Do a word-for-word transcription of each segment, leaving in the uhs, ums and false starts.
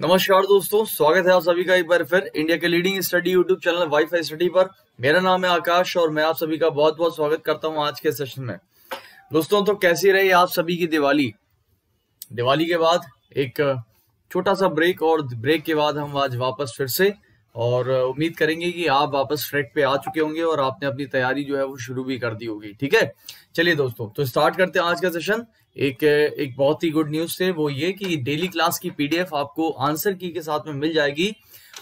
नमस्कार दोस्तों, स्वागत है आप सभी का एक बार फिर इंडिया के leading study YouTube channel wifi study पर। मेरा नाम है आकाश और मैं आप सभी का बहुत बहुत स्वागत करता हूं आज के सेशन में। दोस्तों, तो कैसी रही आप सभी की दिवाली? दिवाली के बाद एक छोटा सा ब्रेक और ब्रेक के बाद हम आज वापस फिर से, और उम्मीद करेंगे कि आप वापस ट्रैक पे आ चुके होंगे और आपने अपनी तैयारी जो है वो शुरू भी कर दी होगी। ठीक है, चलिए दोस्तों, तो स्टार्ट करते हैं आज का सेशन। एक एक बहुत ही गुड न्यूज थे वो ये कि डेली क्लास की पीडीएफ आपको आंसर की के साथ में मिल जाएगी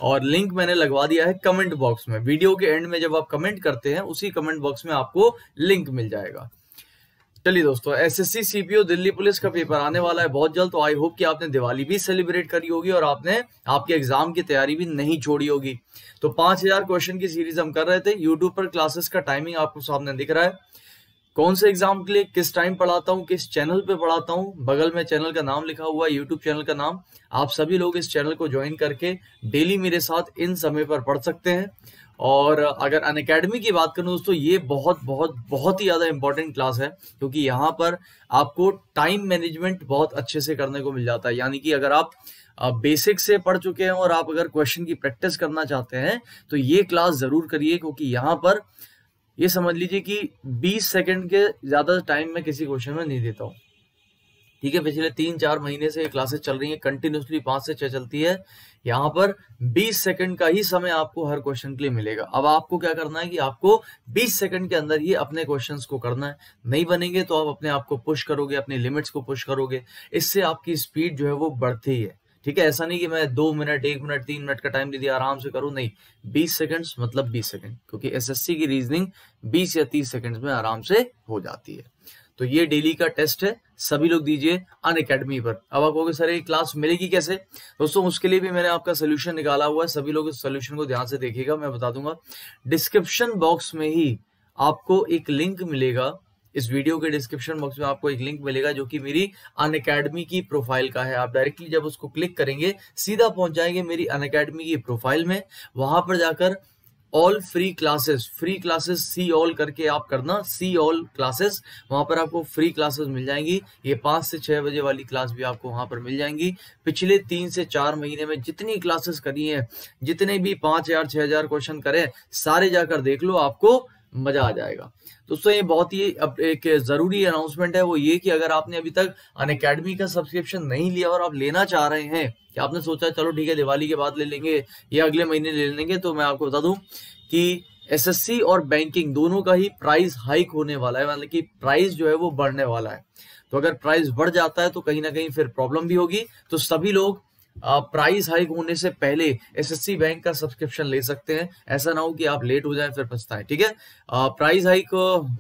और लिंक मैंने लगवा दिया है कमेंट बॉक्स में। वीडियो के एंड में जब आप कमेंट करते हैं उसी कमेंट बॉक्स में आपको लिंक मिल जाएगा। चलिए दोस्तों, एसएससी सीपीओ दिल्ली पुलिस का पेपर आने वाला है बहुत जल्द, तो आई होप कि आपने दिवाली भी सेलिब्रेट करी होगी और आपने आपके एग्जाम की तैयारी भी नहीं छोड़ी होगी। तो पांच हजार क्वेश्चन की सीरीज हम कर रहे थे। यूट्यूब पर क्लासेस का टाइमिंग आपको सामने दिख रहा है, कौन से एग्जाम के लिए किस टाइम पढ़ाता हूँ, किस चैनल पे पढ़ाता हूँ। बगल में चैनल का नाम लिखा हुआ है, यूट्यूब चैनल का नाम। आप सभी लोग इस चैनल को ज्वाइन करके डेली मेरे साथ इन समय पर पढ़ सकते हैं। और अगर अनअकेडमी की बात करूं दोस्तों, ये बहुत बहुत बहुत ही ज़्यादा इम्पोर्टेंट क्लास है, क्योंकि यहाँ पर आपको टाइम मैनेजमेंट बहुत अच्छे से करने को मिल जाता है। यानी कि अगर आप बेसिक से पढ़ चुके हैं और आप अगर क्वेश्चन की प्रैक्टिस करना चाहते हैं तो ये क्लास ज़रूर करिए, क्योंकि यहाँ पर ये समझ लीजिए कि बीस सेकेंड के ज़्यादा टाइम मैं किसी क्वेश्चन में नहीं देता हूँ। ठीक है, पिछले तीन चार महीने से ये क्लासेस चल रही है, कंटिन्यूसली पांच से छह चलती है। यहाँ पर बीस सेकंड का ही समय आपको हर क्वेश्चन के लिए मिलेगा। अब आपको क्या करना है कि आपको बीस सेकंड के अंदर ही अपने क्वेश्चंस को करना है। नहीं बनेंगे तो आप अपने आप को पुश करोगे, अपने लिमिट्स को पुश करोगे, इससे आपकी स्पीड जो है वो बढ़ती है। ठीक है, ऐसा नहीं कि मैं दो मिनट एक मिनट तीन मिनट का टाइम दे दिया आराम से करूं, नहीं, बीस सेकंड्स मतलब बीस सेकंड, क्योंकि एसएससी की रीजनिंग बीस या तीस सेकंड्स में आराम से हो जाती है। तो ये डेली का टेस्ट है, सभी लोग दीजिए अनअकेडमी पर। अब आप कहोगे सर ये क्लास मिलेगी कैसे? दोस्तों, उसके लिए भी मैंने आपका सोल्यूशन निकाला हुआ है, सभी लोग इस सोल्यूशन को ध्यान से देखिएगा, मैं बता दूंगा। डिस्क्रिप्शन बॉक्स में ही आपको एक लिंक मिलेगा, इस वीडियो के डिस्क्रिप्शन बॉक्स में आपको एक लिंक मिलेगा जो कि मेरी अनअकेडमी की प्रोफाइल का है। आप डायरेक्टली जब उसको क्लिक करेंगे सीधा पहुंच जाएंगे मेरी अनअकेडमी की प्रोफाइल में। वहां पर जाकर all free classes, free classes see all करके आप करना, सी ऑल क्लासेस, वहां पर आपको फ्री क्लासेस मिल जाएंगी। ये पाँच से छः बजे वाली क्लास भी आपको वहां पर मिल जाएंगी। पिछले तीन से चार महीने में जितनी क्लासेस करी हैं, जितने भी पाँच हजार छः हजार क्वेश्चन करें, सारे जाकर देख लो, आपको मजा आ जाएगा। दोस्तों, ये बहुत ही अब एक जरूरी अनाउंसमेंट है, वो ये कि अगर आपने अभी तक अनअकेडमी का सब्सक्रिप्शन नहीं लिया और आप लेना चाह रहे हैं, कि आपने सोचा चलो ठीक है दिवाली के बाद ले लेंगे या अगले महीने ले लेंगे, तो मैं आपको बता दूं कि एसएससी और बैंकिंग दोनों का ही प्राइस हाइक होने वाला है, मतलब कि प्राइस जो है वो बढ़ने वाला है। तो अगर प्राइस बढ़ जाता है तो कहीं ना कहीं फिर प्रॉब्लम भी होगी। तो सभी लोग प्राइस हाइक होने से पहले एसएससी बैंक का सब्सक्रिप्शन ले सकते हैं, ऐसा ना हो कि आप लेट हो जाएं फिर पछताएं। ठीक है, प्राइस हाइक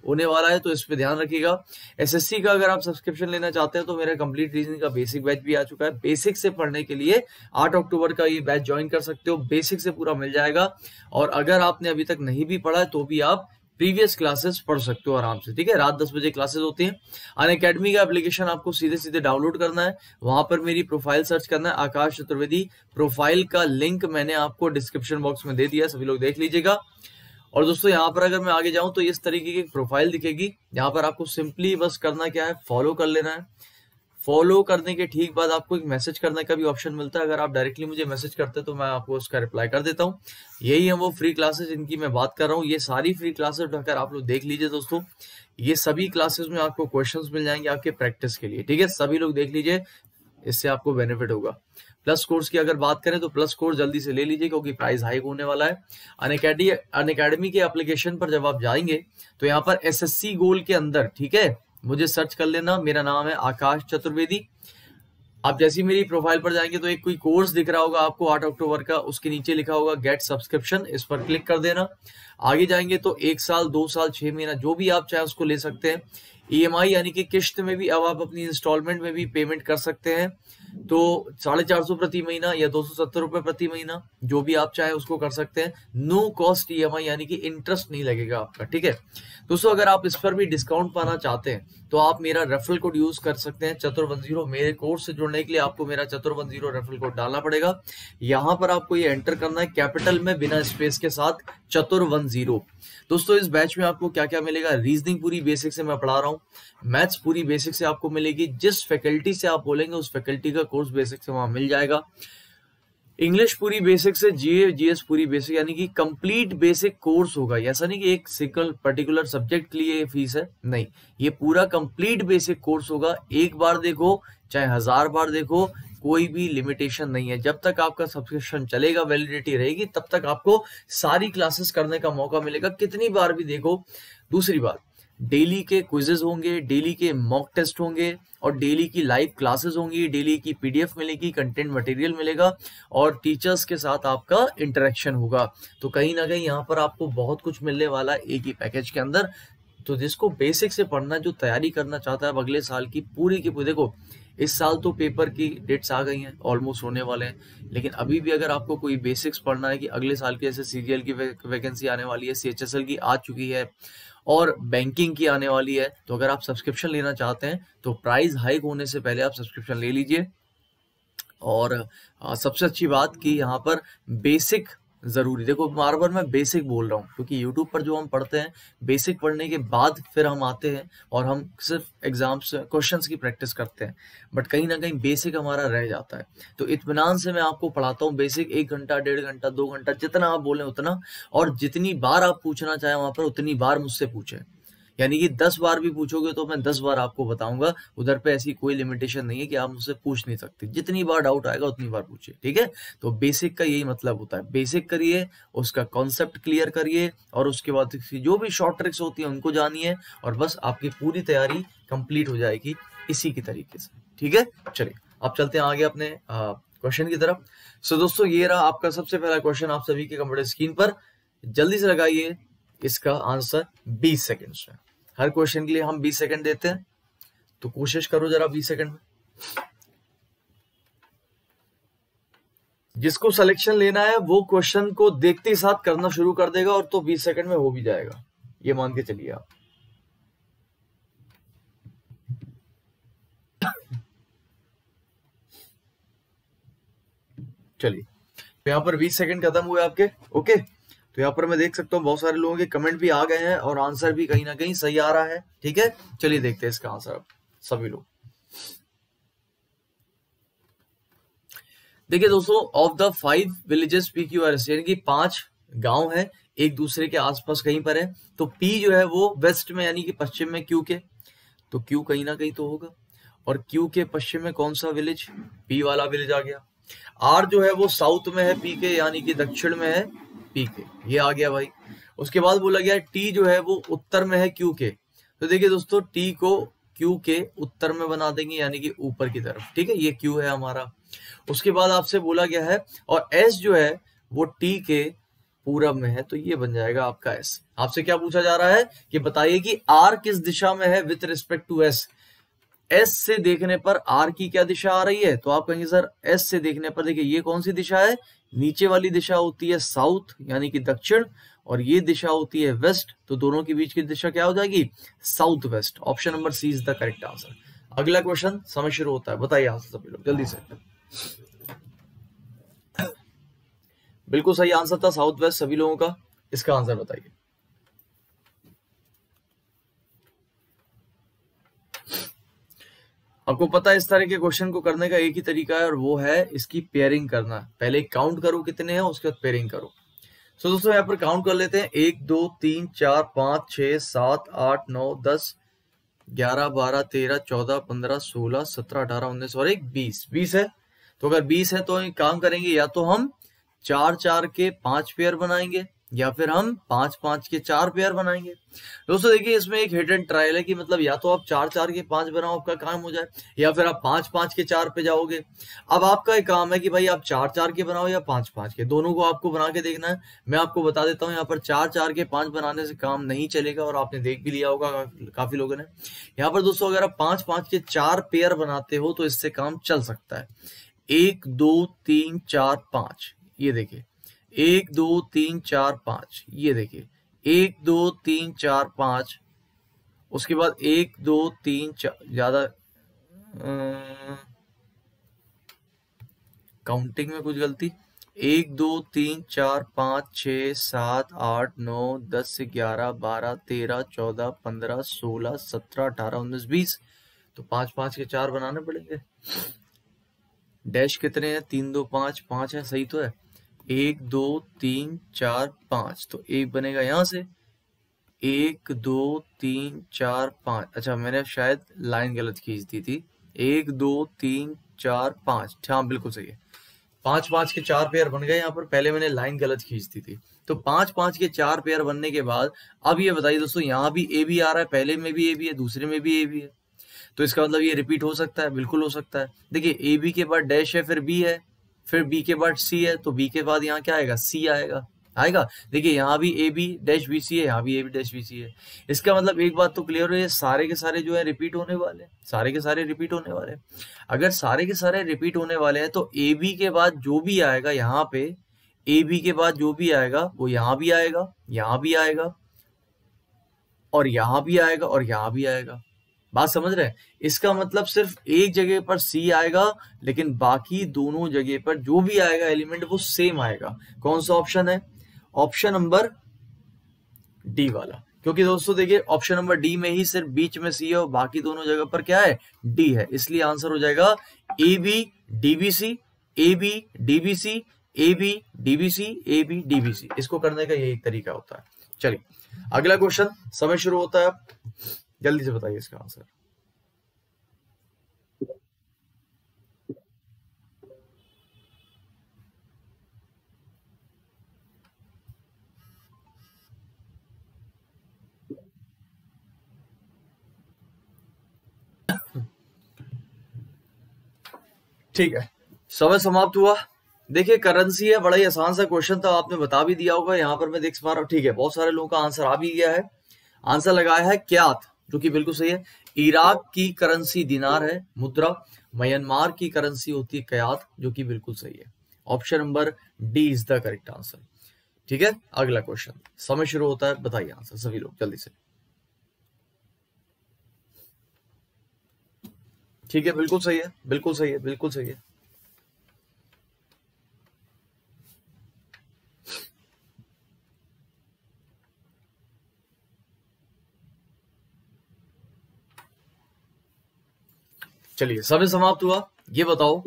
होने वाला है तो इस पे ध्यान रखिएगा। एसएससी का अगर आप सब्सक्रिप्शन लेना चाहते हैं तो मेरा कंप्लीट रीजनिंग का बेसिक बैच भी आ चुका है। बेसिक से पढ़ने के लिए आठ अक्टूबर का ये बैच ज्वाइन कर सकते हो, बेसिक से पूरा मिल जाएगा। और अगर आपने अभी तक नहीं भी पढ़ा है तो भी आप प्रीवियस क्लासेस पढ़ सकते हो आराम से। ठीक है, रात दस बजे क्लासेस होती हैं। अनअकेडमी का एप्लीकेशन आपको सीधे सीधे डाउनलोड करना है, वहां पर मेरी प्रोफाइल सर्च करना है, आकाश चतुर्वेदी। प्रोफाइल का लिंक मैंने आपको डिस्क्रिप्शन बॉक्स में दे दिया, सभी लोग देख लीजिएगा। और दोस्तों, यहाँ पर अगर मैं आगे जाऊँ तो इस तरीके की प्रोफाइल दिखेगी, यहाँ पर आपको सिंपली बस करना क्या है, फॉलो कर लेना है। फॉलो करने के ठीक बाद आपको एक मैसेज करने का भी ऑप्शन मिलता है, अगर आप डायरेक्टली मुझे मैसेज करते हैं तो मैं आपको उसका रिप्लाई कर देता हूँ। यही है वो फ्री क्लासेस जिनकी मैं बात कर रहा हूँ, ये सारी फ्री क्लासेस उठाकर आप लोग देख लीजिए दोस्तों। ये सभी क्लासेस में आपको क्वेश्चंस मिल जाएंगे आपके प्रैक्टिस के लिए। ठीक है, सभी लोग देख लीजिए, इससे आपको बेनिफिट होगा। प्लस कोर्स की अगर बात करें तो प्लस कोर्स जल्दी से ले लीजिए, क्योंकि प्राइस हाइक होने वाला है। अनअकेडमी अनअकेडमी के एप्लीकेशन पर जब आप जाएंगे तो यहाँ पर एसएससी गोल के अंदर, ठीक है, मुझे सर्च कर लेना, मेरा नाम है आकाश चतुर्वेदी। आप जैसे ही मेरी प्रोफाइल पर जाएंगे तो एक कोई कोर्स दिख रहा होगा आपको आठ अक्टूबर का, उसके नीचे लिखा होगा गेट सब्सक्रिप्शन, इस पर क्लिक कर देना। आगे जाएंगे तो एक साल दो साल छह महीना जो भी आप चाहे उसको ले सकते हैं। ईएमआई यानी कि किश्त में भी अब आप अपनी इंस्टॉलमेंट में भी पेमेंट कर सकते हैं। तो साढ़े चार सौ प्रति महीना या दो सौ सत्तर रुपये प्रति महीना, जो भी आप चाहे उसको कर सकते हैं। नो कॉस्ट ईएमआई यानी कि इंटरेस्ट नहीं लगेगा आपका। ठीक है दोस्तों, अगर आप इस पर भी डिस्काउंट पाना चाहते हैं तो आप मेरा रेफरल कोड यूज कर सकते हैं, चतुर वन जीरो। मेरे कोर्स से जुड़ने के लिए आपको मेरा चतुर वन जीरो रेफरल कोड डालना पड़ेगा। यहाँ पर आपको ये एंटर करना है कैपिटल में बिना स्पेस के साथ, चतुर वन जीरो। दोस्तों, इस बैच में आपको क्या क्या मिलेगा? रीजनिंग पूरी बेसिक से मैं पढ़ा रहा हूँ, मैथ्स पूरी बेसिक से आपको मिलेगी, जिस फैकल्टी से आप बोलेंगे उस फैकल्टी का कोर्स बेसिक से वहां मिल जाएगा। इंग्लिश पूरी बेसिक से जीए जीएस पूरी बेसिक, यानी कि कंप्लीट बेसिक कोर्स होगा। ऐसा नहीं कि एक सिंगल पर्टिकुलर सब्जेक्ट के लिए फीस है, नहीं, ये पूरा कंप्लीट बेसिक कोर्स होगा। एक बार देखो चाहे हजार बार देखो, कोई भी लिमिटेशन नहीं है। जब तक आपका सब्सक्रिप्शन चलेगा, वैलिडिटी रहेगी, तब तक आपको सारी क्लासेस करने का मौका मिलेगा, कितनी बार भी देखो। दूसरी बात, डेली के क्विजेज होंगे, डेली के मॉक टेस्ट होंगे और डेली की लाइव क्लासेस होंगी, डेली की पीडीएफ मिलेगी, कंटेंट मटेरियल मिलेगा और टीचर्स के साथ आपका इंटरेक्शन होगा। तो कहीं ना कहीं यहाँ पर आपको बहुत कुछ मिलने वाला है एक ही पैकेज के अंदर। तो जिसको बेसिक से पढ़ना, जो तैयारी करना चाहता है अब अगले साल की पूरी की पूरी, देखो इस साल तो पेपर की डेट्स आ गई हैं, ऑलमोस्ट होने वाले हैं, लेकिन अभी भी अगर आपको कोई बेसिक्स पढ़ना है कि अगले साल की, जैसे सीजीएल की वैकेंसी आने वाली है, सीएचएसएल की आ चुकी है और बैंकिंग की आने वाली है, तो अगर आप सब्सक्रिप्शन लेना चाहते हैं तो प्राइस हाइक होने से पहले आप सब्सक्रिप्शन ले लीजिए। और आ, सबसे अच्छी बात कि यहाँ पर बेसिक जरूरी, देखो बार बार मैं बेसिक बोल रहा हूँ क्योंकि यूट्यूब पर जो हम पढ़ते हैं, बेसिक पढ़ने के बाद फिर हम आते हैं और हम सिर्फ एग्जाम्स क्वेश्चंस की प्रैक्टिस करते हैं, बट कहीं ना कहीं बेसिक हमारा रह जाता है। तो इत्मीनान से मैं आपको पढ़ाता हूँ बेसिक, एक घंटा डेढ़ घंटा दो घंटा जितना आप बोलें उतना, और जितनी बार आप पूछना चाहें वहाँ पर उतनी बार मुझसे पूछें। यानी कि दस बार भी पूछोगे तो मैं दस बार आपको बताऊंगा, उधर पे ऐसी कोई लिमिटेशन नहीं है कि आप मुझसे पूछ नहीं सकते, जितनी बार डाउट आएगा उतनी बार पूछिए, ठीक है। तो बेसिक का यही मतलब होता है, बेसिक करिए, उसका कॉन्सेप्ट क्लियर करिए और उसके बाद जो भी शॉर्ट ट्रिक्स होती है उनको जानिए और बस आपकी पूरी तैयारी कंप्लीट हो जाएगी इसी की तरीके से, ठीक है। चलिए अब चलते हैं आगे अपने क्वेश्चन की तरफ। सो दोस्तों, ये रहा आपका सबसे पहला क्वेश्चन आप सभी के कंप्यूटर स्क्रीन पर, जल्दी से लगाइए इसका आंसर बीस सेकेंड में। हर क्वेश्चन के लिए हम बीस सेकंड देते हैं, तो कोशिश करो जरा बीस सेकंड में। जिसको सिलेक्शन लेना है वो क्वेश्चन को देखते ही साथ करना शुरू कर देगा और तो बीस सेकंड में हो भी जाएगा, ये मान के चलिए आप। चलिए, तो यहां पर बीस सेकंड खत्म हुए आपके, ओके। तो यहाँ पर मैं देख सकता हूँ बहुत सारे लोगों के कमेंट भी आ गए हैं और आंसर भी कहीं ना कहीं सही आ रहा है, ठीक है। चलिए देखते हैं इसका आंसर अब सभी लोग। देखिए दोस्तों, of the five villages P Q R, यानी कि पांच गांव हैं एक दूसरे के आसपास कहीं पर है, तो पी जो है वो वेस्ट में, यानी कि पश्चिम में क्यू के, तो क्यू कहीं ना कहीं तो होगा, और क्यू के पश्चिम में कौन सा विलेज, पी वाला विलेज आ गया। आर जो है वो साउथ में है पी के, यानी कि दक्षिण में है पी के, ये आ गया भाई। उसके बाद बोला गया टी जो है वो उत्तर में है क्यू के, तो देखिए दोस्तों टी को क्यू के उत्तर में बना देंगे, यानी कि ऊपर की तरफ, ठीक है, ये क्यू है हमारा। उसके बाद आपसे बोला गया है, और एस जो है वो टी के पूरब में है, तो ये बन जाएगा आपका एस। आपसे क्या पूछा जा रहा है कि बताइए कि आर किस दिशा में है with respect to S. S से देखने पर आर की क्या दिशा आ रही है, तो आप कहेंगे सर एस से देखने पर, देखिए ये कौन सी दिशा है, नीचे वाली दिशा होती है साउथ यानी कि दक्षिण, और ये दिशा होती है वेस्ट, तो दोनों के बीच की दिशा क्या हो जाएगी, south west. Option number C is the correct answer. अगला क्वेश्चन समय शुरू होता है, बताइए आंसर सभी लोग जल्दी से। बिल्कुल सही आंसर था साउथ वेस्ट सभी लोगों का, इसका आंसर बताइए। आपको पता है इस तरह के क्वेश्चन को करने का एक ही तरीका है और वो है इसकी पेयरिंग करना, पहले काउंट करो कितने हैं उसके बाद पेयरिंग करो। सो so, दोस्तों यहाँ पर काउंट कर लेते हैं, एक दो तीन चार पाँच छः सात आठ नौ दस ग्यारह बारह तेरह चौदह पंद्रह सोलह सत्रह अठारह उन्नीस और एक बीस, बीस है। तो अगर बीस है तो एक काम करेंगे, या तो हम चार चार के पांच पेयर बनाएंगे या फिर हम पांच पांच के चार पेयर बनाएंगे। दोस्तों देखिए इसमें एक हिट एंड ट्रायल है कि मतलब या तो आप चार चार के पांच बनाओ आपका काम हो जाए, या फिर आप पांच पांच के चार पे जाओगे। अब आपका एक काम है कि भाई आप चार चार के बनाओ या पांच पांच के, दोनों को आपको बना के देखना है। मैं आपको बता देता हूँ यहाँ पर चार चार के पांच बनाने से काम नहीं चलेगा और आपने देख भी लिया होगा काफी लोगों ने। यहाँ पर दोस्तों अगर आप पांच पांच के चार पेयर बनाते हो तो इससे काम चल सकता है। एक दो तीन चार पांच, ये देखिए एक दो तीन चार पांच, ये देखिए एक दो तीन चार पांच, उसके बाद एक दो तीन चार, ज्यादा काउंटिंग में कुछ गलती, एक दो तीन चार पाँच छः सात आठ नौ दस ग्यारह बारह तेरह चौदह पंद्रह सोलह सत्रह अठारह उन्नीस बीस, तो पांच पांच के चार बनाने पड़ेंगे। डैश कितने हैं, तीन दो पांच, पांच है सही तो है, एक दो तीन चार पांच, तो एक बनेगा यहां से एक दो तीन चार पांच। अच्छा मैंने शायद लाइन गलत खींच दी थी, एक दो तीन चार पांच, हाँ बिल्कुल सही है, पांच पांच के चार पेयर बन गए। यहाँ पर पहले मैंने लाइन गलत खींच दी थी। तो पांच पांच के चार पेयर बनने के बाद अब ये बताइए दोस्तों, यहाँ भी ए भी आ रहा है, पहले में भी ए भी है, दूसरे में भी ए भी है, तो इसका मतलब ये रिपीट हो सकता है, बिल्कुल हो सकता है। देखिए ए बी के बाद डैश है, फिर बी है, फिर बी के बाद सी है, तो बी के बाद यहाँ क्या आएगा, सी आएगा आएगा देखिए यहाँ भी A B dash B C है, यहाँ भी A B dash B C है। इसका मतलब एक बात तो क्लियर हो, ये सारे के सारे जो है रिपीट होने वाले, सारे के सारे रिपीट होने वाले। अगर सारे के सारे रिपीट होने वाले हैं तो ए बी के बाद जो भी आएगा यहाँ पे, ए बी के बाद जो भी आएगा वो यहाँ भी आएगा, यहाँ भी आएगा और यहाँ भी आएगा और यहाँ भी आएगा। बात समझ रहे हैं? इसका मतलब सिर्फ एक जगह पर C आएगा, लेकिन बाकी दोनों जगह पर जो भी आएगा एलिमेंट वो सेम आएगा। कौन सा ऑप्शन है? ऑप्शन नंबर डी वाला, क्योंकि दोस्तों देखिए ऑप्शन नंबर डी में ही सिर्फ बीच में C है और बाकी दोनों जगह पर क्या है, D है। इसलिए आंसर हो जाएगा A B D B C, A B D B C, A B D B C, A B D B C. इसको करने का यही एक तरीका होता है। चलिए अगला क्वेश्चन, समय शुरू होता है, जल्दी से बताइए इसका आंसर। ठीक है, समय समाप्त हुआ। देखिए करेंसी है, बड़ा ही आसान सा क्वेश्चन था, आपने बता भी दिया होगा। यहाँ पर मैं देख पा रहा हूँ, ठीक है, बहुत सारे लोगों का आंसर आ भी गया है। आंसर लगाया है क्या, जो कि बिल्कुल सही है। इराक की करेंसी दिनार है, मुद्रा। म्यांमार की करेंसी होती है कयात, जो कि बिल्कुल सही है। Option number D is the correct answer. ठीक है, अगला क्वेश्चन, समय शुरू होता है, बताइए आंसर सभी लोग जल्दी से। ठीक है, बिल्कुल सही है, बिल्कुल सही है, बिल्कुल सही है। चलिए समय समाप्त हुआ। ये बताओ,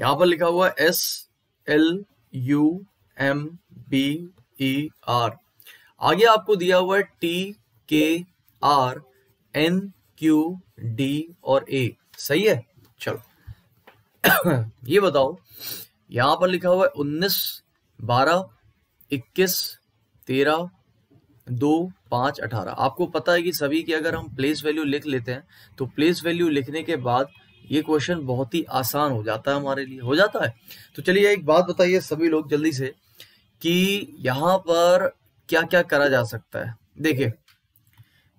यहाँ पर लिखा हुआ S L U M B E R, आगे आपको दिया हुआ है टी के आर एन क्यू डी और ए, सही है। चलो ये बताओ, यहाँ पर लिखा हुआ है उन्नीस बारह इक्कीस तेरह दो पांच अठारह। आपको पता है कि सभी की अगर हम प्लेस वैल्यू लिख लेते हैं तो प्लेस वैल्यू लिखने के बाद ये क्वेश्चन बहुत ही आसान हो जाता है हमारे लिए, हो जाता है। तो चलिए एक बात बताइए सभी लोग जल्दी से कि यहाँ पर क्या क्या करा जा सकता है। देखिए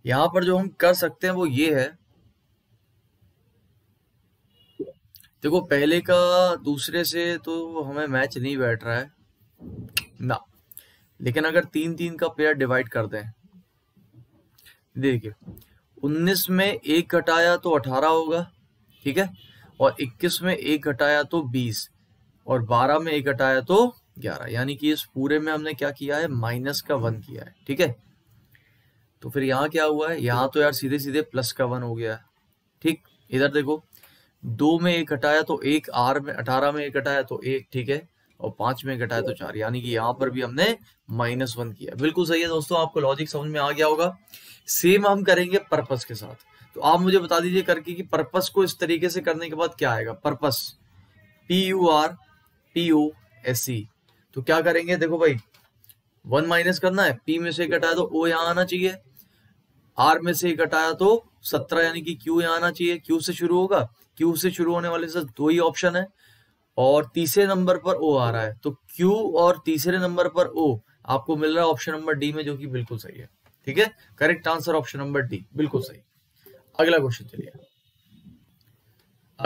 यहाँ पर जो हम कर सकते हैं वो ये है, देखो पहले का दूसरे से तो हमें मैच नहीं बैठ रहा है ना, लेकिन अगर तीन तीन का पेयर डिवाइड कर दें, देखिए उन्नीस में एक घटाया तो अठारह होगा, ठीक है, और इक्कीस में एक घटाया तो बीस, और बारह में एक घटाया तो ग्यारह, यानी कि इस पूरे में हमने क्या किया है, माइनस का वन किया है। ठीक है, तो फिर यहाँ क्या हुआ है, यहाँ तो यार सीधे सीधे प्लस का वन हो गया है। ठीक, इधर देखो दो में एक घटाया तो एक, आर में अठारह में एक घटाया तो एक, ठीक है, और पांच में घटाया तो चार, यानी कि यहाँ पर भी हमने माइनस वन किया। बिल्कुल सही है दोस्तों, आपको लॉजिक समझ में आ गया होगा। सेम हम करेंगे पर्पस के साथ, तो आप मुझे बता दीजिए करके कि पर्पस को इस तरीके से करने के बाद क्या आएगा। Purpose P U R P O S C, तो क्या करेंगे, देखो भाई वन माइनस करना है, पी में से एक घटाया तो ओ यहाँ आना चाहिए, आर में से एक घटाया तो सत्रह यानी कि क्यू यहाँ आना चाहिए, क्यू से शुरू होगा, क्यू से शुरू होने वाले सर दो ही ऑप्शन है, और तीसरे नंबर पर ओ आ रहा है, तो क्यू और तीसरे नंबर पर ओ आपको मिल रहा है ऑप्शन नंबर डी में, जो कि बिल्कुल सही है। ठीक है, correct answer option number D, बिल्कुल सही। अगला क्वेश्चन, चलिए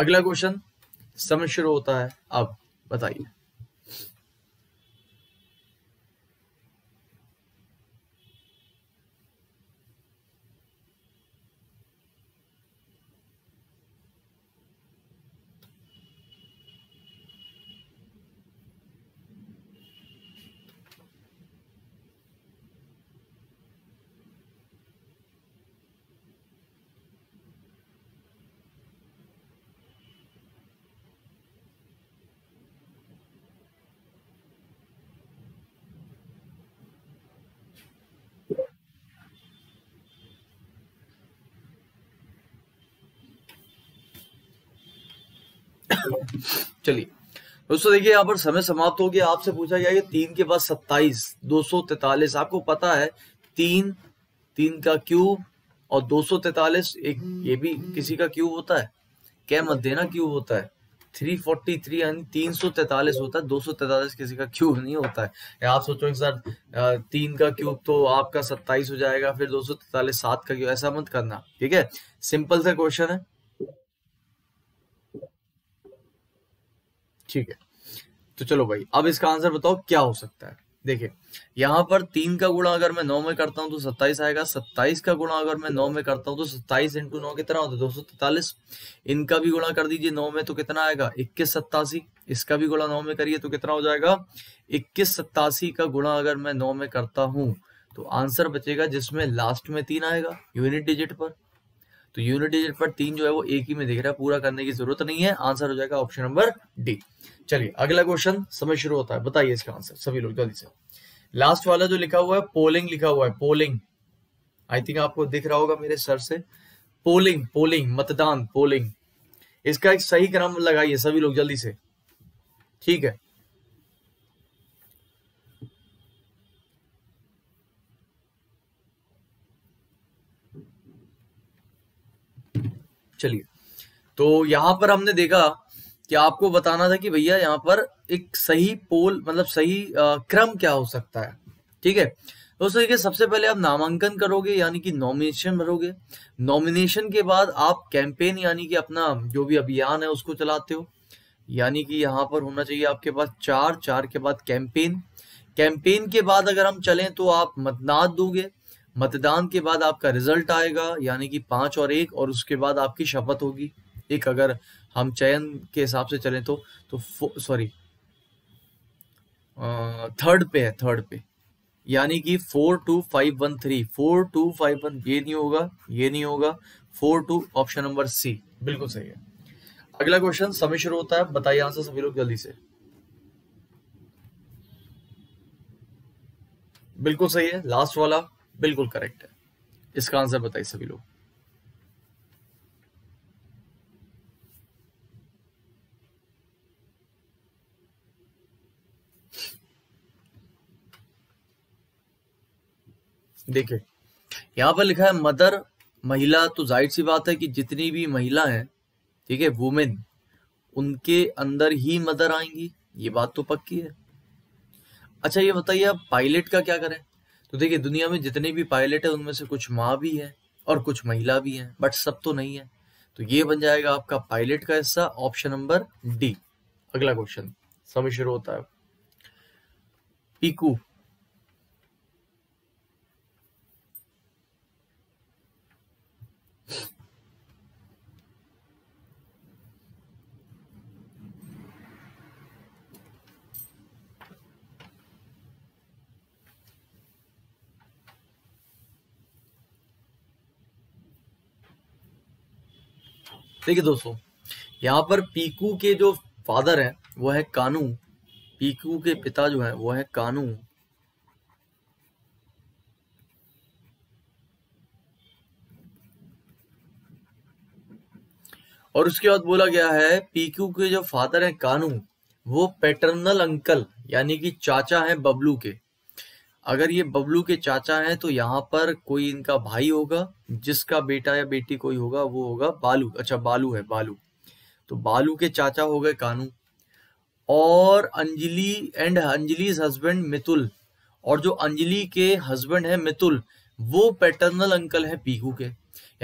अगला क्वेश्चन, समय शुरू होता है अब, बताइए। चलिए दोस्तों देखिए यहाँ पर समय समाप्त हो गया। आपसे पूछा गया कि तीन के बाद सत्ताईस दो सौ तैतालीस आपको पता है तीन तीन का क्यूब और दो सौ तैतालीस एक ये भी किसी का क्यूब होता है, क्या मत देना क्यूब होता है तीन सौ तैंतालीस यानी तीन सौ तैतालीस होता है, दो सौ तैतालीस किसी का क्यूब नहीं होता है। आप सोचो सर तीन का क्यूब तो आपका सत्ताईस हो जाएगा फिर दो सौ तैतालीस सात का क्यूब, ऐसा मत करना ठीक है। सिंपल सा क्वेश्चन है ठीक है। तो चलो भाई अब इसका आंसर बताओ क्या हो सकता है। देखिए यहाँ पर तीन का गुणा अगर मैं नौ में करता हूँ तो सत्ताईस आएगा, सत्ताईस का गुणा अगर मैं नौ में करता हूँ तो सत्ताईस इंटू नौ कितना होता है दो सौ तैतालीस। इनका भी गुणा कर दीजिए नौ में तो कितना आएगा इक्कीस सत्तासी, इसका भी गुणा नौ में करिए तो कितना हो जाएगा इक्कीस सत्तासी का गुणा अगर मैं नौ में करता हूँ तो आंसर बचेगा जिसमें लास्ट में तीन आएगा यूनिट डिजिट पर, तो यूनिट डिजिट पर तीन जो है वो एक ही में दिख रहा है, पूरा करने की जरूरत नहीं है। आंसर हो जाएगा ऑप्शन नंबर डी। चलिए अगला क्वेश्चन समय शुरू होता है, बताइए इसका आंसर सभी लोग जल्दी से। लास्ट वाला जो लिखा हुआ है पोलिंग लिखा हुआ है, पोलिंग आई थिंक आपको दिख रहा होगा मेरे सर से, पोलिंग पोलिंग मतदान पोलिंग, इसका एक सही क्रम लगाइए सभी लोग जल्दी से ठीक है। चलिए तो यहाँ पर हमने देखा कि आपको बताना था कि भैया यहाँ पर एक सही पोल मतलब सही आ, क्रम क्या हो सकता है ठीक है। दोस्तों देखिए सबसे पहले आप नामांकन करोगे यानी कि नॉमिनेशन भरोगे, नॉमिनेशन के बाद आप कैंपेन यानी कि अपना जो भी अभियान है उसको चलाते हो, यानी कि यहाँ पर होना चाहिए आपके पास चार, चार के बाद कैंपेन, कैंपेन के बाद अगर हम चलें तो आप मतदान दोगे, मतदान के बाद आपका रिजल्ट आएगा यानी कि पांच और एक, और उसके बाद आपकी शपथ होगी एक अगर हम चयन के हिसाब से चलें तो तो सॉरी थर्ड पे है, थर्ड पे यानी कि four two five one three four two five one ये नहीं होगा ये नहीं होगा four two option number C बिल्कुल सही है। अगला क्वेश्चन समय शुरू होता है, बताइए आंसर सभी लोग जल्दी से। बिल्कुल सही है लास्ट वाला बिल्कुल करेक्ट है, इसका आंसर बताइए सभी लोग। देखिए यहां पर लिखा है मदर महिला, तो जाहिर सी बात है कि जितनी भी महिला है ठीक है वुमेन उनके अंदर ही मदर आएंगी, ये बात तो पक्की है। अच्छा ये बताइए आप पायलट का क्या करें, तो देखिए दुनिया में जितने भी पायलट है उनमें से कुछ माँ भी है और कुछ महिला भी है बट सब तो नहीं है, तो ये बन जाएगा आपका पायलट का हिस्सा ऑप्शन नंबर डी। अगला क्वेश्चन समय शुरू होता है, पीकू देखिए दोस्तों यहाँ पर पीकू के जो फादर है वो है कानू, पीकू के पिता जो है वो है कानू, और उसके बाद बोला गया है पीकू के जो फादर है कानू वो पैटर्नल अंकल यानी कि चाचा है बबलू के, अगर ये बबलू के चाचा हैं तो यहाँ पर कोई इनका भाई होगा जिसका बेटा या बेटी कोई होगा वो होगा बालू, अच्छा बालू है बालू, तो बालू के चाचा हो गए कानू, और अंजलि एंड अंजलि's हस्बैंड मितुल, और जो अंजलि के हस्बैंड है मितुल वो पैटर्नल अंकल है पीकू के,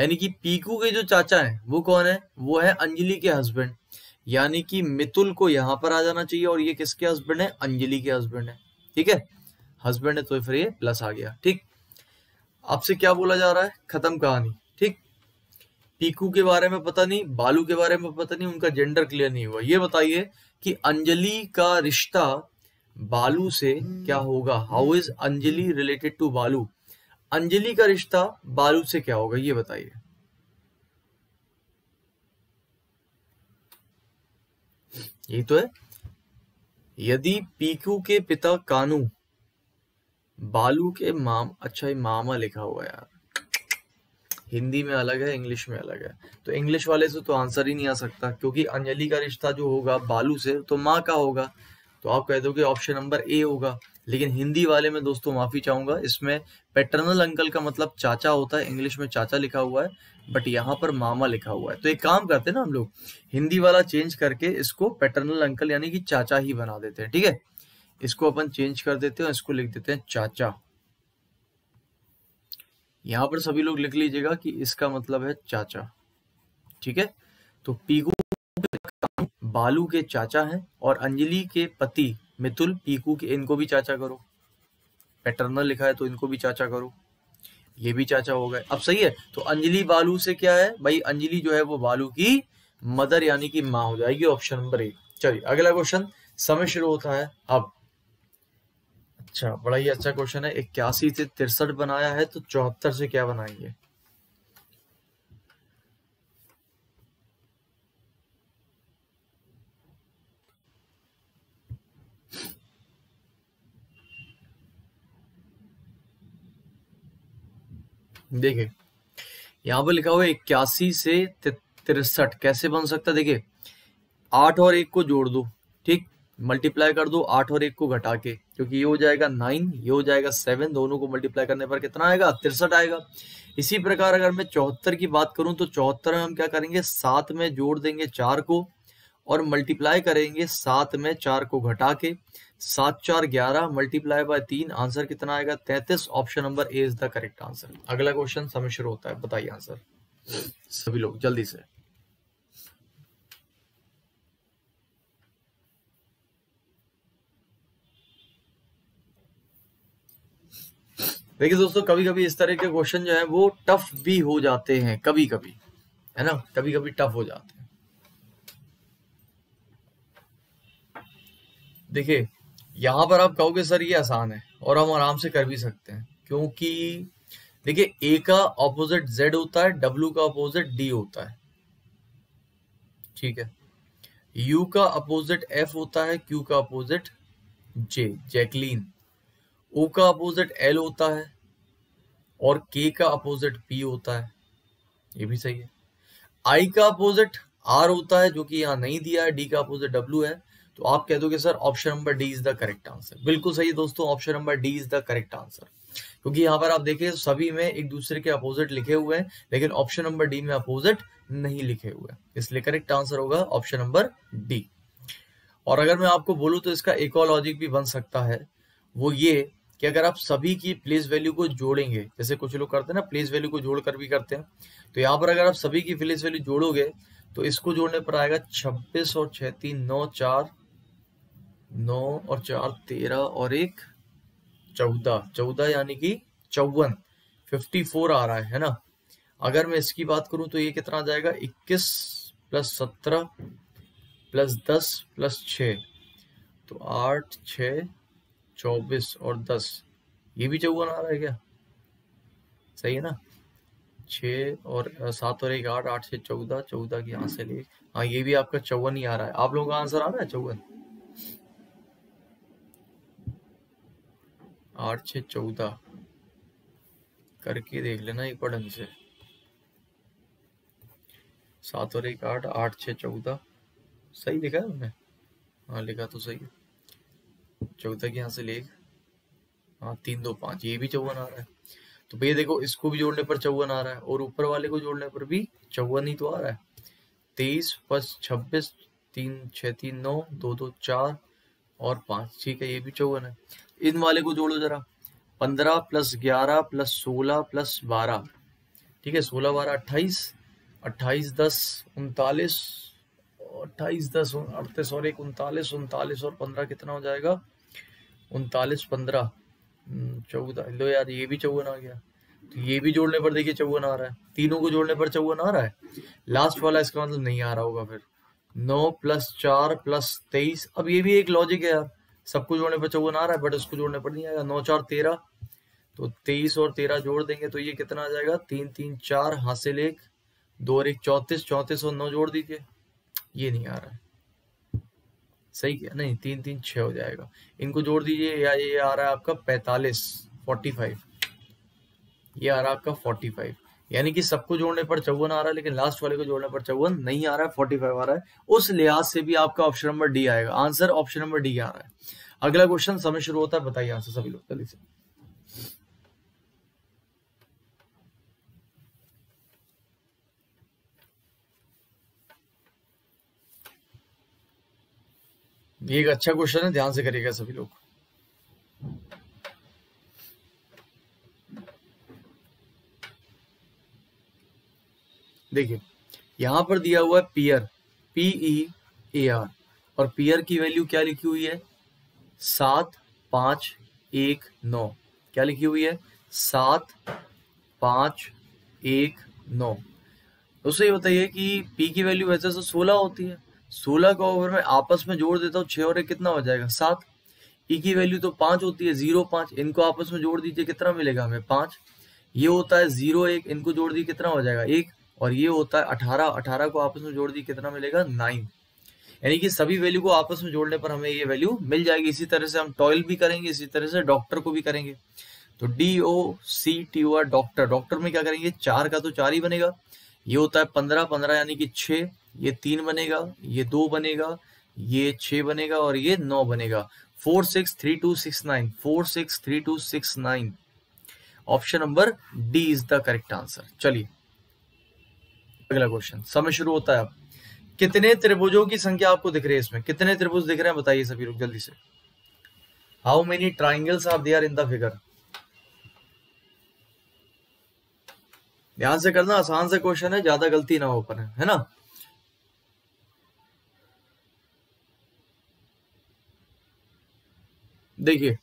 यानी कि पीकू के जो चाचा हैं वो कौन है वो है अंजलि के हस्बैंड, यानी कि मितुल को यहाँ पर आ जाना चाहिए और ये किसके हस्बैंड है अंजलि के हस्बैंड है ठीक है, हस्बैंड है तो फिर ये प्लस आ गया ठीक। आपसे क्या बोला जा रहा है खत्म कहानी ठीक, पीकू के बारे में पता नहीं, बालू के बारे में पता नहीं, उनका जेंडर क्लियर नहीं हुआ। ये बताइए कि अंजलि का रिश्ता बालू से क्या होगा, how is Anjali related to Balu, Anjali का रिश्ता बालू से क्या होगा ये बताइए। यही तो है, यदि पीकू के पिता कानू बालू के माम अच्छा ये मामा लिखा हुआ यार हिंदी में अलग है, इंग्लिश में अलग है। तो इंग्लिश वाले से तो आंसर ही नहीं आ सकता, क्योंकि अंजलि का रिश्ता जो होगा बालू से तो माँ का होगा, तो आप कह दोगे ऑप्शन नंबर ए होगा। लेकिन हिंदी वाले में दोस्तों माफी चाहूंगा, इसमें पैटर्नल अंकल का मतलब चाचा होता है, इंग्लिश में चाचा लिखा हुआ है बट यहाँ पर मामा लिखा हुआ है। तो एक काम करते हैं ना हम लोग, हिंदी वाला चेंज करके इसको पैटर्नल अंकल यानी कि चाचा ही बना देते हैं। ठीक है, इसको अपन चेंज कर देते हैं, इसको लिख देते हैं चाचा। यहाँ पर सभी लोग लिख लीजिएगा कि इसका मतलब है चाचा। ठीक है, तो पीकू बालू के चाचा हैं और अंजलि के पति मितुल पीकू के, इनको भी चाचा करो, पैटर्नल लिखा है तो इनको भी चाचा करो, ये भी चाचा हो गए। अब सही है, तो अंजलि बालू से क्या है भाई, अंजलि जो है वो बालू की मदर यानी कि माँ हो जाएगी, ऑप्शन नंबर ए। चलिए अगला क्वेश्चन, समय शुरू होता है अब। अच्छा, बड़ा ही अच्छा क्वेश्चन है। इक्यासी से तिरसठ बनाया है तो चौहत्तर से क्या बनाएंगे। देखिए यहाँ पर लिखा हुआ है इक्यासी से तिरसठ कैसे बन सकता है। देखिए आठ और एक को जोड़ दो, ठीक, मल्टीप्लाई कर दो आठ और एक को घटा के, क्योंकि ये हो जाएगा नाइन, ये हो जाएगा सेवन, दोनों को मल्टीप्लाई करने पर कितना आएगा, तिरसठ आएगा। इसी प्रकार अगर मैं चौहत्तर की बात करूं तो चौहत्तर में हम क्या करेंगे, सात में जोड़ देंगे चार को और मल्टीप्लाई करेंगे सात में चार को घटा के, सात चार ग्यारह मल्टीप्लाई बाय तीन, आंसर कितना आएगा, तैंतीस। Option number A is the correct answer. अगला क्वेश्चन समय शुरू होता है, बताइए आंसर सभी लोग जल्दी से। देखिए दोस्तों, कभी कभी इस तरह के क्वेश्चन जो है वो टफ भी हो जाते हैं, कभी कभी है ना, कभी कभी टफ हो जाते हैं। देखिए यहाँ पर आप कहोगे सर ये आसान है और हम आराम से कर भी सकते हैं, क्योंकि देखिए ए का ऑपोजिट जेड होता है, डब्ल्यू का ऑपोजिट डी होता है, ठीक है, यू का अपोजिट एफ होता है, क्यू का अपोजिट जे जैकलीन, ओ का अपोजिट एल होता है और के का अपोजिट पी होता है, ये भी सही है। आई का अपोजिट आर होता है जो कि यहाँ नहीं दिया है, डी का अपोजिट डब्ल्यू है, तो आप कह दोगे sir option number D is the correct answer. बिल्कुल सही है दोस्तों, option number D is the correct answer, क्योंकि यहाँ पर आप देखिए सभी में एक दूसरे के अपोजिट लिखे हुए हैं, लेकिन ऑप्शन नंबर डी में अपोजिट नहीं लिखे हुए, इसलिए करेक्ट आंसर होगा ऑप्शन नंबर डी। और अगर मैं आपको बोलूं तो इसका एक और लॉजिक भी बन सकता है, वो ये कि अगर आप सभी की प्लेस वैल्यू को जोड़ेंगे, जैसे कुछ लोग करते हैं ना प्लेस वैल्यू को जोड़कर भी करते हैं, तो यहाँ पर अगर आप सभी की प्लेस वैल्यू जोड़ोगे तो इसको जोड़ने पर आएगा छब्बीस और छह तीन नौ, चार नौ और चार तेरह और एक चौदह, चौदह यानी कि चौवन, फिफ्टी फोर आ रहा है, है ना। अगर मैं इसकी बात करूं तो ये कितना आ जाएगा, इक्कीस प्लस सत्रह प्लस दस प्लस छ, तो आठ छ चौबीस और दस, ये भी चौवन आ रहा है क्या, सही है ना, छः और सात और एक आठ, आठ से चौदह, चौदह की यहाँ से ले, हाँ ये भी आपका चौवन ही आ रहा है। आप लोगों का आंसर आ रहा है चौवन, आठ से चौदह करके देख लेना एक बार ढंग से, सात और एक आठ, आठ से चौदह, सही लिखा है हमने, हाँ लिखा तो सही है, चौदह की यहाँ से ले, हाँ तीन दो पाँच, ये भी चौवन आ रहा है। तो भैया देखो इसको भी जोड़ने पर चौवन आ रहा है और ऊपर वाले को जोड़ने पर भी चौवन ही तो आ रहा है, तेईस प्लस छब्बीस, तीन छः तीन नौ, दो दो चार और पाँच, ठीक है, ये भी चौवन है। इन वाले को जोड़ो जरा, पंद्रह प्लस ग्यारह प्लस सोलह प्लस बारह, ठीक है, सोलह बारह अट्ठाईस, अट्ठाईस दस उनतालीस, अट्ठाईस दस अड़तीस और एक उनतालीस, उनतालीस और पंद्रह कितना हो जाएगा, उनतालीस पंद्रह चौदह, लो यार ये भी चौवन आ गया। तो ये भी जोड़ने पर देखिए चौवन आ रहा है, तीनों को जोड़ने पर चौवन आ रहा है, लास्ट वाला इसका मतलब नहीं आ रहा होगा। फिर नौ प्लस चार प्लस तेईस, अब ये भी एक लॉजिक है यार, सबको जोड़ने पर चौवन आ रहा है बट उसको जोड़ने पर नहीं आएगा, नौ चार तेरह, तो तेईस और तेरह जोड़ देंगे तो ये कितना आ जाएगा, तीन तीन चार, हासिल एक दो और एक चौंतीस, चौंतीस और नौ जोड़ दीजिए, ये नहीं आ रहा है, सही क्या, नहीं तीन तीन छः हो जाएगा, इनको जोड़ दीजिए, या ये आ रहा है आपका पैंतालीस, फोर्टी फाइव, ये आ रहा है आपका फोर्टी फाइव, यानी कि सबको जोड़ने पर चौवन आ रहा है, लेकिन लास्ट वाले को जोड़ने पर चौवन नहीं आ रहा है, पैंतालीस आ रहा है। उस लिहाज से भी आपका ऑप्शन नंबर डी आएगा, आंसर ऑप्शन नंबर डी आ रहा है। अगला क्वेश्चन समय शुरू होता है, बताइए आंसर सभी लोग जल्दी से। ये एक अच्छा क्वेश्चन है, ध्यान से करिएगा सभी लोग। देखिए यहां पर दिया हुआ है पीयर, पीई ए आर, और पीयर की वैल्यू क्या लिखी हुई है? सात पांच एक नौ। क्या लिखी हुई है? सात पांच एक नौ। उससे ये बताइए कि पी की वैल्यू वैसे तो सोलह होती है, सोलह को अगर मैं आपस में जोड़ देता हूँ छह और एक कितना हो जाएगा? सात। ई की वैल्यू तो पांच होती है, जीरो पांच, इनको आपस में जोड़ दीजिए कितना मिलेगा हमें? पांच। ये होता है जीरो एक, इनको जोड़ दिए कितना हो जाएगा? एक। और ये होता है अठारह, अठारह को आपस में जोड़ दिए कितना मिलेगा? नाइन। यानी कि सभी वैल्यू को आपस में जोड़ने पर हमें ये वैल्यू मिल जाएगी। इसी तरह से हम टॉयल भी करेंगे, इसी तरह से डॉक्टर को भी करेंगे। तो D O C T O R doctor, doctor में क्या करेंगे? चार का तो चार ही बनेगा। ये होता है पंद्रह, पंद्रह यानी कि छः, ये तीन बनेगा, ये दो बनेगा, ये छः बनेगा और ये नौ बनेगा। Four six three two six nine, four six three two six nine. Option number D is the correct answer. चलिए अगला क्वेश्चन समय शुरू होता है। आप कितने त्रिभुजों की संख्या आपको दिख रही है इसमें? कितने त्रिभुज दिख रहे हैं बताइए सभी लोग जल्दी से। How many triangles are there in the figure. ध्यान से करना, आसान से क्वेश्चन है, ज्यादा गलती ना हो पाए, है ना। देखिए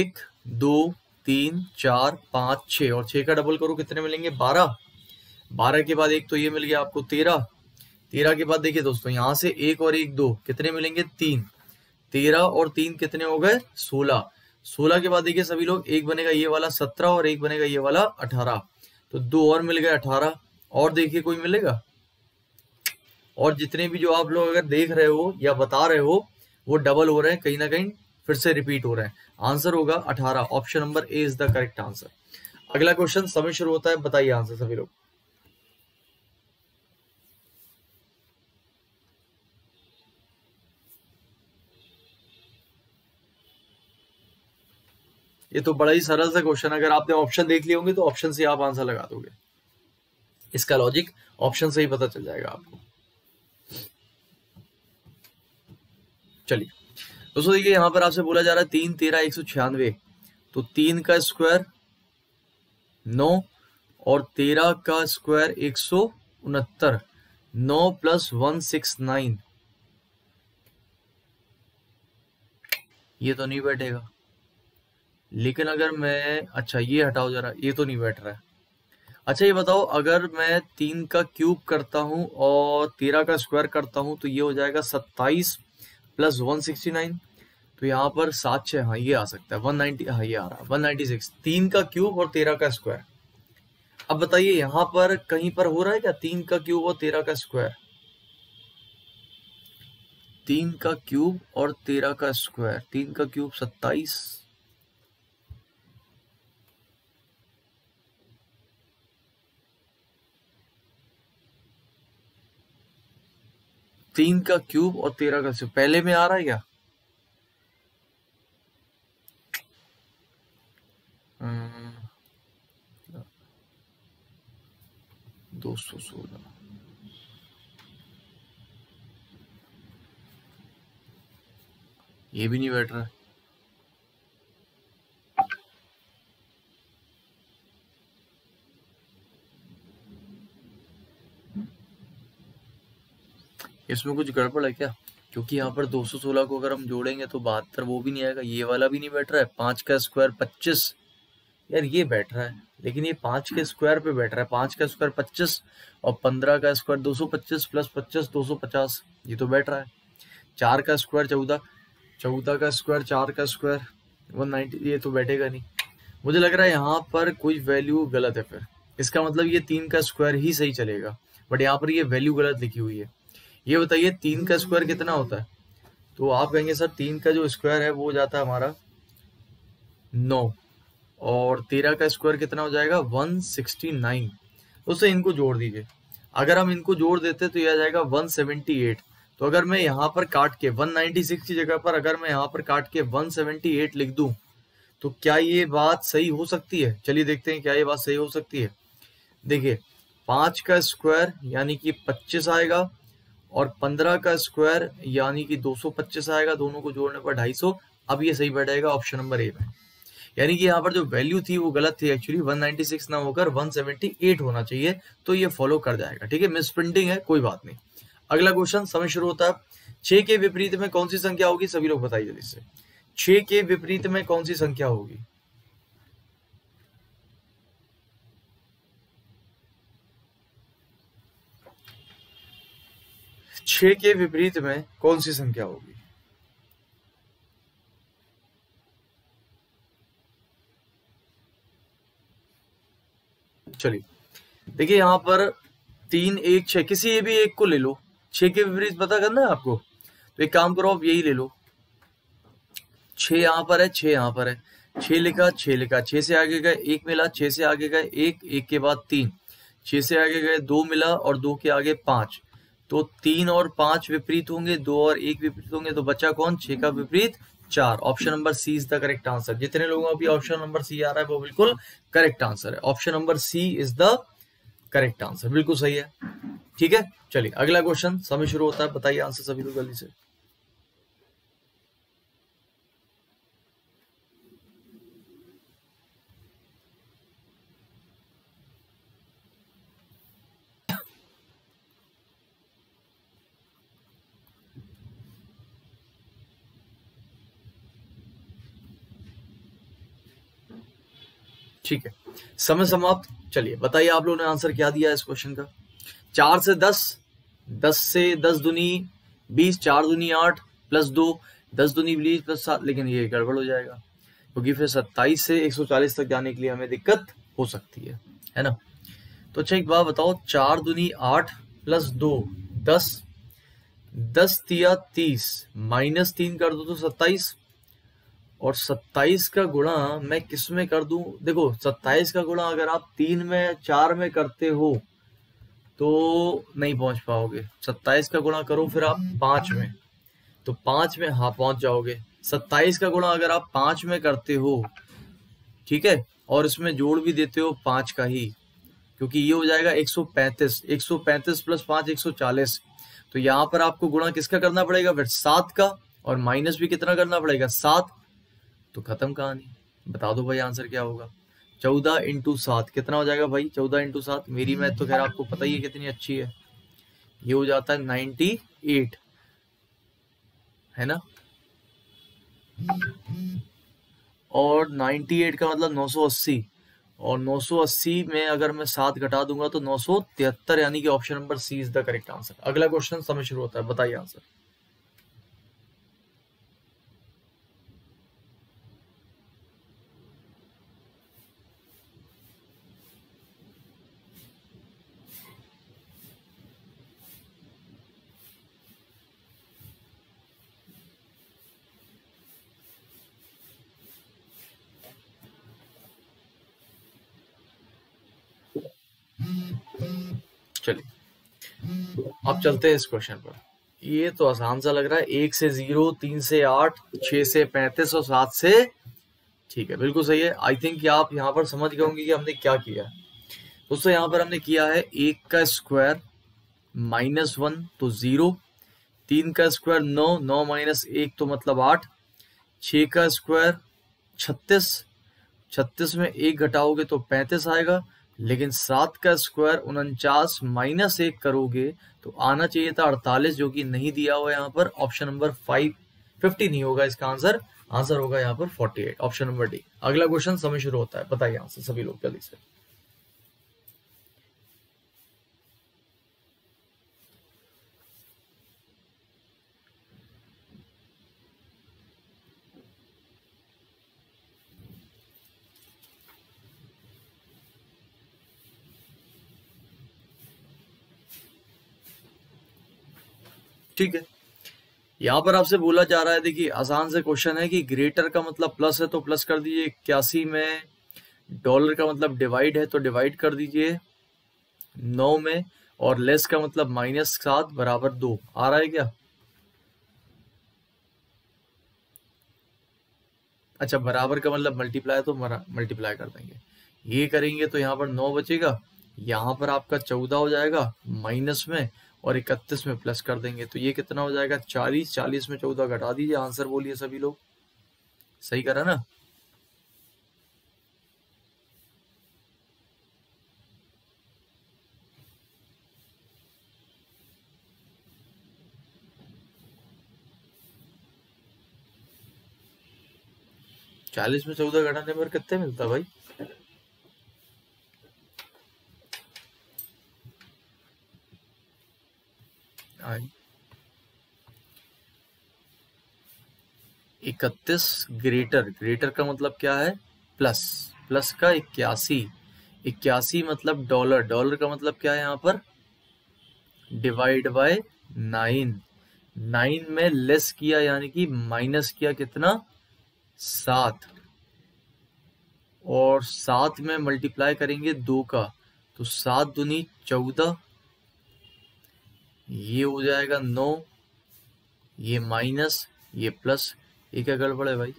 एक दो तीन चार पांच छह, और छह का डबल करो कितने मिलेंगे? बारह। बारह के बाद एक तो ये मिल गया आपको तेरह, तेरह के बाद देखिए दोस्तों यहां से एक और एक दो कितने मिलेंगे? तीन। तेरह और तीन कितने हो गए? सोलह। सोलह के बाद देखिए सभी लोग एक बनेगा ये वाला सत्रह और एक बनेगा ये वाला अठारह, तो दो और मिल गए अठारह। और देखिए कोई मिलेगा? और जितने भी जो आप लोग अगर देख रहे हो या बता रहे हो वो डबल हो रहे हैं, कहीं ना कहीं फिर से रिपीट हो रहे हैं। आंसर होगा अठारह, option number A is the correct answer. अगला क्वेश्चन समय शुरू होता है, बताइए आंसर सभी लोग। ये तो बड़ा ही सरल सा क्वेश्चन, अगर आपने ऑप्शन देख लिए होंगे तो ऑप्शन से आप आंसर लगा दोगे, इसका लॉजिक ऑप्शन से ही पता चल जाएगा आपको। चलिए दोस्तों देखिए यहां पर आपसे बोला जा रहा है तीन तेरह एक सौ छियानवे, तो तीन का स्क्वायर नौ और तेरह का स्क्वायर एक सौ उनहत्तर, नौ प्लस वन सिक्स नाइन, ये तो नहीं बैठेगा। लेकिन अगर मैं, अच्छा ये हटाओ जरा, ये तो नहीं बैठ रहा है। अच्छा ये बताओ अगर मैं तीन का क्यूब करता हूं और तेरह का स्क्वायर करता हूं तो ये हो जाएगा सत्ताईस प्लस वन सिक्सटी नाइन, तो यहाँ पर सात छः, हाँ ये आ सकता है वन नाइन्टी, हाँ ये आ रहा है वन नाइन्टी सिक्स। तीन का क्यूब और तेरह का स्क्वायर, अब बताइए यहाँ पर कहीं पर हो रहा है क्या? तीन का क्यूब और तेरह का स्क्वायर, तीन का क्यूब और तेरह का स्क्वायर, तीन का क्यूब सत्ताईस, तीन का क्यूब और तेरह का स्क्वायर पहले में आ रहा है क्या? दो सौ सोलह ये भी नहीं बैठ रहा है। इसमें कुछ गड़बड़ है क्या? क्योंकि यहाँ पर दो सौ सोलह को अगर हम जोड़ेंगे तो बहत्तर, वो भी नहीं आएगा, ये वाला भी नहीं बैठ रहा है। पाँच का स्क्वायर पच्चीस, यार ये बैठ रहा है लेकिन ये पाँच के स्क्वायर पे बैठ रहा है। पाँच का स्क्वायर पच्चीस और पंद्रह का स्क्वायर दो सौ पच्चीस प्लस पच्चीस दो सौ पचास, ये तो बैठ रहा है। चार का स्क्वायर चौदह, चौदह का स्क्वायर चार का स्क्वायर वन नाइन्टी, ये तो बैठेगा नहीं। मुझे लग रहा है यहाँ पर कोई वैल्यू गलत है, फिर इसका मतलब ये तीन का स्क्वायर ही सही चलेगा, बट यहाँ पर ये वैल्यू गलत लिखी हुई है। ये बताइए तीन का स्क्वायर कितना होता है? तो आप कहेंगे सर तीन का जो स्क्वायर है वो जाता है हमारा नौ और तेरह का स्क्वायर कितना हो जाएगा एक सौ उनहत्तर। उससे इनको जोड़ दीजिए, अगर हम इनको जोड़ देते तो यह आ जाएगा एक सौ अठहत्तर। तो अगर मैं यहाँ पर काट के एक सौ छियानवे की जगह पर अगर मैं यहाँ पर काट के एक सौ अठहत्तर लिख दूं तो क्या ये बात सही हो सकती है? चलिए देखते हैं क्या ये बात सही हो सकती है। देखिए पाँच का स्क्वायर यानी कि पच्चीस आएगा और पंद्रह का स्क्वायर यानी कि दो सौ पच्चीस आएगा, दोनों को जोड़ने पर ढाई सौ। अब ये सही बैठेगा ऑप्शन नंबर ए में, यानी कि यहाँ पर जो वैल्यू थी वो गलत थी, एक्चुअली एक सौ छियानवे ना होकर एक सौ अठहत्तर होना चाहिए। तो ये फॉलो कर जाएगा, ठीक है, मिस प्रिंटिंग है, कोई बात नहीं। अगला क्वेश्चन समय शुरू होता है छह के विपरीत में कौन सी संख्या होगी, सभी लोग बताइए जल्दी से। छह के विपरीत में कौन सी संख्या होगी? छह के विपरीत में कौन सी संख्या होगी? चलिए देखिए यहाँ पर तीन एक छह, किसी ये भी एक को ले लो, छह के विपरीत पता करना है आपको। तो एक काम करो आप यही ले लो, छह यहाँ पर है, छह यहाँ पर है, छह लिखा, छह लिखा, छह से आगे गए एक मिला, छह से आगे गए एक, एक के बाद तीन, छह से आगे गए दो मिला और दो के आगे पांच। तो तीन और पांच विपरीत होंगे, दो और एक विपरीत होंगे, तो बचा कौन? छह का विपरीत चार। Option number C is the correct answer. जितने लोगों का ऑप्शन नंबर सी आ रहा है वो बिल्कुल करेक्ट आंसर है। Option number C is the correct answer, बिल्कुल सही है, ठीक है। चलिए अगला क्वेश्चन समय शुरू होता है, बताइए आंसर सभी लोग जल्दी से। ठीक है, समय समाप्त। चलिए बताइए आप लोगों ने आंसर क्या दिया इस क्वेश्चन का। चार से दस, दस से दस दुनी बीस, चार दुनी आठ प्लस दो, दस दुनी बीस प्लस सात, लेकिन ये गड़बड़ हो जाएगा क्योंकि फिर सत्ताईस से एक सौ चालीस तक जाने के लिए हमें दिक्कत हो सकती है, है ना। तो अच्छा एक बात बताओ, चार दुनी आठ प्लस दो दस, दस तिया तीस, माइनस तीन कर दो तो सत्ताईस, और सत्ताईस का गुणा मैं किस में कर दूं? देखो सत्ताईस का गुणा अगर आप तीन में चार में करते हो तो नहीं पहुंच पाओगे। सत्ताईस का गुणा करो फिर आप पांच में, तो पांच में हाँ पहुंच जाओगे। सत्ताईस का गुणा अगर आप पांच में करते हो, ठीक है, और इसमें जोड़ भी देते हो पांच का ही, क्योंकि ये हो जाएगा एक सौ पैंतीस, एक सौ पैंतीस प्लस पांच एक सौ चालीस। तो यहाँ पर आपको गुणा किसका करना पड़ेगा फिर? सात का, और माइनस भी कितना करना पड़ेगा? सात। तो खत्म कहानी। बता दो भाई आंसर क्या होगा? चौदह इंटू सात कितना हो जाएगा भाई? चौदह इंटू सात, मेरी मैथ तो खैर आपको पता ही है कितनी अच्छी है, ये हो जाता है अट्ठानवे, है ना। और अट्ठानवे का मतलब नौ सौ अस्सी, और नौ सौ अस्सी में अगर मैं सात घटा दूंगा तो नौ सौ तिहत्तर, यानी कि option number C is the correct answer. अगला क्वेश्चन समय शुरू होता है, बताइए आंसर। चलिए अब चलते हैं इस क्वेश्चन पर, ये तो आसान सा लग रहा है। एक से जीरो, तीन से आठ, छह से पैंतीस और सात से, ठीक है, बिल्कुल सही है। आई थिंक आप यहाँ पर समझ गए होंगे कि हमने क्या किया। दोस्तों यहाँ पर हमने किया है एक का स्क्वायर माइनस वन तो जीरो, तीन का स्क्वायर नौ, नौ माइनस एक तो मतलब आठ, छह का स्क्वायर छत्तीस, छत्तीस में एक घटाओगे तो पैंतीस आएगा, लेकिन सात का स्क्वायर उनचास माइनस एक करोगे तो आना चाहिए था अड़तालीस, जो कि नहीं दिया हुआ यहाँ पर। ऑप्शन नंबर फाइव फिफ्टी नहीं होगा इसका आंसर, आंसर होगा यहाँ पर अड़तालीस, ऑप्शन नंबर डी। अगला क्वेश्चन समय शुरू होता है, बताइए आंसर सभी लोग जल्दी से। ठीक है, यहाँ पर आपसे बोला जा रहा है, देखिए आसान से क्वेश्चन है कि ग्रेटर का मतलब प्लस है तो प्लस कर दीजिए इक्यासी में, डॉलर का मतलब डिवाइड है तो डिवाइड कर दीजिए नौ में, और लेस का मतलब माइनस सात बराबर दो। आ रहा है क्या? अच्छा बराबर का मतलब मल्टीप्लाई, तो मल्टीप्लाई कर देंगे, ये करेंगे तो यहाँ पर नौ बचेगा, यहाँ पर आपका चौदह हो जाएगा माइनस में और इकतीस में प्लस कर देंगे तो ये कितना हो जाएगा चालीस। चालीस में चौदह घटा दीजिए। आंसर बोलिए सभी लोग, सही करा ना? चालीस में चौदह घटाने पर कितने मिलता भाई? इकतीस ग्रेटर, ग्रेटर का मतलब क्या है प्लस, प्लस का इक्यासी, इक्यासी मतलब डॉलर, डॉलर का मतलब क्या है यहाँ पर डिवाइड बाय नाइन, नाइन में लेस किया यानी कि माइनस किया कितना सात, और सात में मल्टीप्लाई करेंगे दो का तो सात दूनी चौदह, ये हो जाएगा नौ, ये माइनस ये प्लस। ये क्या गड़बड़ है भाई?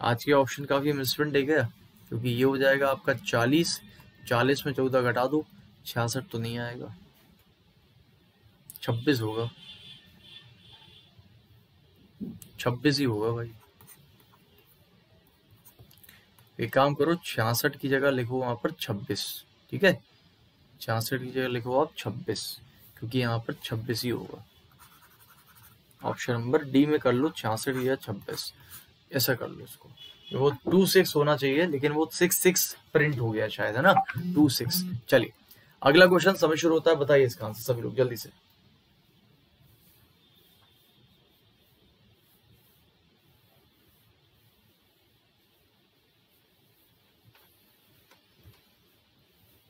आज के ऑप्शन काफी मिसप्रिंट है क्या? क्योंकि ये हो जाएगा आपका चालीस, चालीस में चौदह घटा दो छियासठ तो नहीं आएगा, छब्बीस होगा, छब्बीस ही होगा भाई। एक काम करो छियासठ की जगह लिखो वहां पर छब्बीस, ठीक है? छियासठ की जगह लिखो आप छब्बीस, क्योंकि यहाँ पर छब्बीस ही होगा। ऑप्शन नंबर डी में कर लो छियासठ या छब्बीस, ऐसा कर लो इसको। वो टू सिक्स होना चाहिए लेकिन वो सिक्स सिक्स प्रिंट हो गया शायद, है ना? Two six. चलिए अगला क्वेश्चन समय शुरू होता है, बताइए इसका आंसर सभी लोग जल्दी से।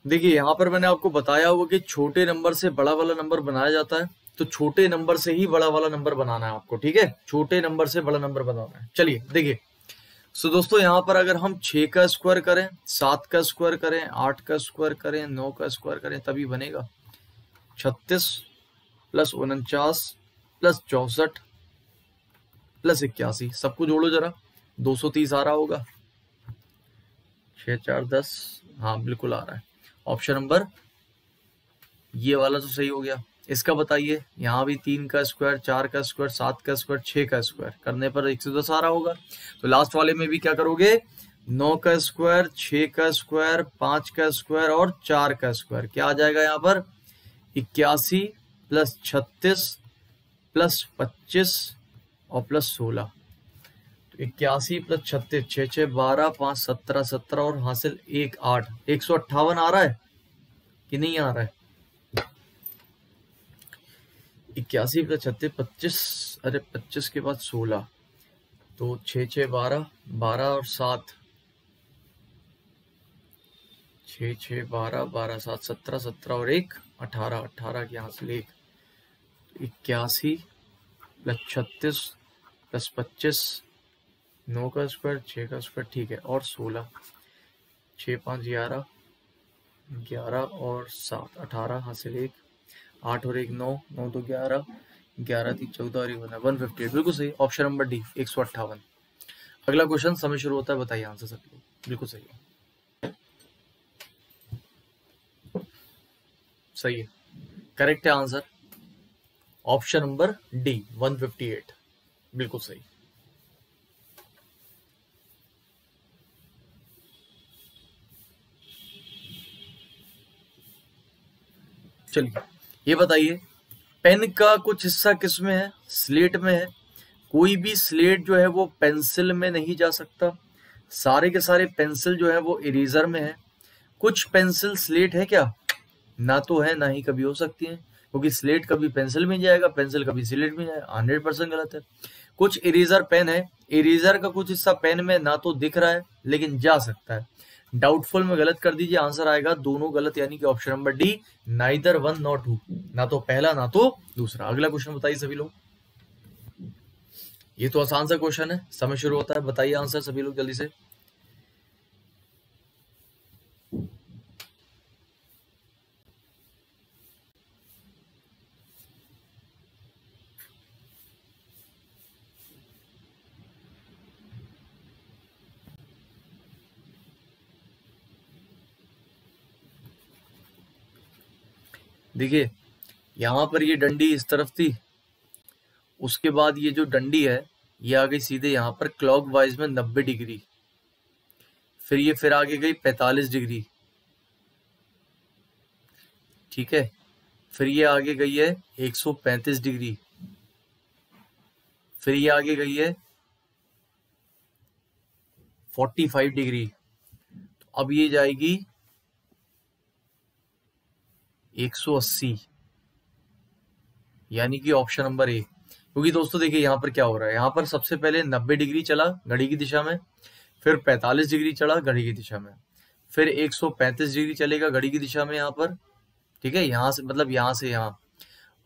देखिए यहाँ पर मैंने आपको बताया होगा कि छोटे नंबर से बड़ा वाला नंबर बनाया जाता है, तो छोटे नंबर से ही बड़ा वाला नंबर बनाना है आपको, ठीक है? छोटे नंबर से बड़ा नंबर बनाना है। चलिए देखिए, सो दोस्तों यहाँ पर अगर हम छह का स्क्वायर करें, सात का स्क्वायर करें, आठ का स्क्वायर करें, नौ का स्क्वायर करें तभी बनेगा छत्तीस प्लस उनचास प्लस चौसठ प्लस इक्यासी। सबको जोड़ो जरा, दो सौ तीस आ रहा होगा, छह चार दस, हाँ बिल्कुल आ रहा है। ऑप्शन नंबर ये वाला तो सही हो गया। इसका बताइए, यहाँ भी तीन का स्क्वायर, चार का स्क्वायर, सात का स्क्वायर, छह का स्क्वायर करने पर एक सौ दस आ रहा होगा, तो लास्ट वाले में भी क्या करोगे नौ का स्क्वायर, छह का स्क्वायर, पांच का स्क्वायर और चार का स्क्वायर, क्या आ जाएगा यहाँ पर इक्यासी प्लस छत्तीस प्लस पच्चीस और प्लस सोलह। तो इक्यासी प्लस छत्तीस, छः छः बारह, पाँच सत्रह, सत्रह और हासिल एक आठ, एक सौ अट्ठावन आ रहा है कि नहीं आ रहा है? इक्यासी प्लस छत्तीस पच्चीस, अरे पच्चीस के बाद सोलह, तो छः छः बारह, बारह और सात, छः छः बारह, बारह सात सत्रह, सत्रह और एक अठारह, अठारह के हासिल एक। इक्यासी प्लस छत्तीस प्लस पच्चीस, नौ का स्क्वायर, छः का स्क्वायर, ठीक है, और सोलह, छः पाँच ग्यारह, ग्यारह और सात अठारह, हासिल एक आठ और एक नौ, नौ दो ग्यारह, ग्यारह तीन चौदह और एक वन फिफ्टी एट, बिल्कुल सही। ऑप्शन नंबर डी एक सौ अट्ठावन। अगला क्वेश्चन समय शुरू होता है, बताइए आंसर सब लोग, बिल्कुल सही है, सही है, करेक्ट है answer option number D one fifty eight, बिल्कुल सही। चलिए ये बताइए, पेन का कुछ हिस्सा किस में है? स्लेट में है। कोई भी स्लेट जो है वो पेंसिल में नहीं जा सकता, सारे के सारे पेंसिल जो है वो इरेजर में है। कुछ पेंसिल स्लेट है क्या? ना तो है ना ही कभी हो सकती है, क्योंकि स्लेट कभी पेंसिल में जाएगा, पेंसिल कभी स्लेट में जाएगा, हंड्रेड परसेंट गलत है। कुछ इरेजर पेन है, इरेजर का कुछ हिस्सा पेन में ना तो दिख रहा है लेकिन जा सकता है। डाउटफुल में गलत कर दीजिए, आंसर आएगा दोनों गलत, यानी कि option number D neither one not two, ना तो पहला ना तो दूसरा। अगला क्वेश्चन बताइए सभी लोग, ये तो आसान सा क्वेश्चन है, समय शुरू होता है, बताइए आंसर सभी लोग जल्दी से। देखिए यहाँ पर ये डंडी इस तरफ थी, उसके बाद ये जो डंडी है ये आ गई सीधे यहाँ पर क्लॉकवाइज में नब्बे डिग्री, फिर ये फिर आगे गई पैंतालीस डिग्री, ठीक है, फिर ये आगे गई है एक सौ पैंतीस डिग्री, फिर ये आगे गई है पैंतालीस डिग्री, तो अब ये जाएगी एक सौ अस्सी, यानी कि ऑप्शन नंबर ए। क्योंकि दोस्तों देखिए यहाँ पर क्या हो रहा है, यहाँ पर सबसे पहले नब्बे डिग्री चला घड़ी की दिशा में, फिर पैंतालीस डिग्री चला घड़ी की दिशा में, फिर एक सौ पैंतीस डिग्री चलेगा घड़ी की दिशा में यहाँ पर, ठीक है, यहाँ से मतलब यहाँ से यहाँ,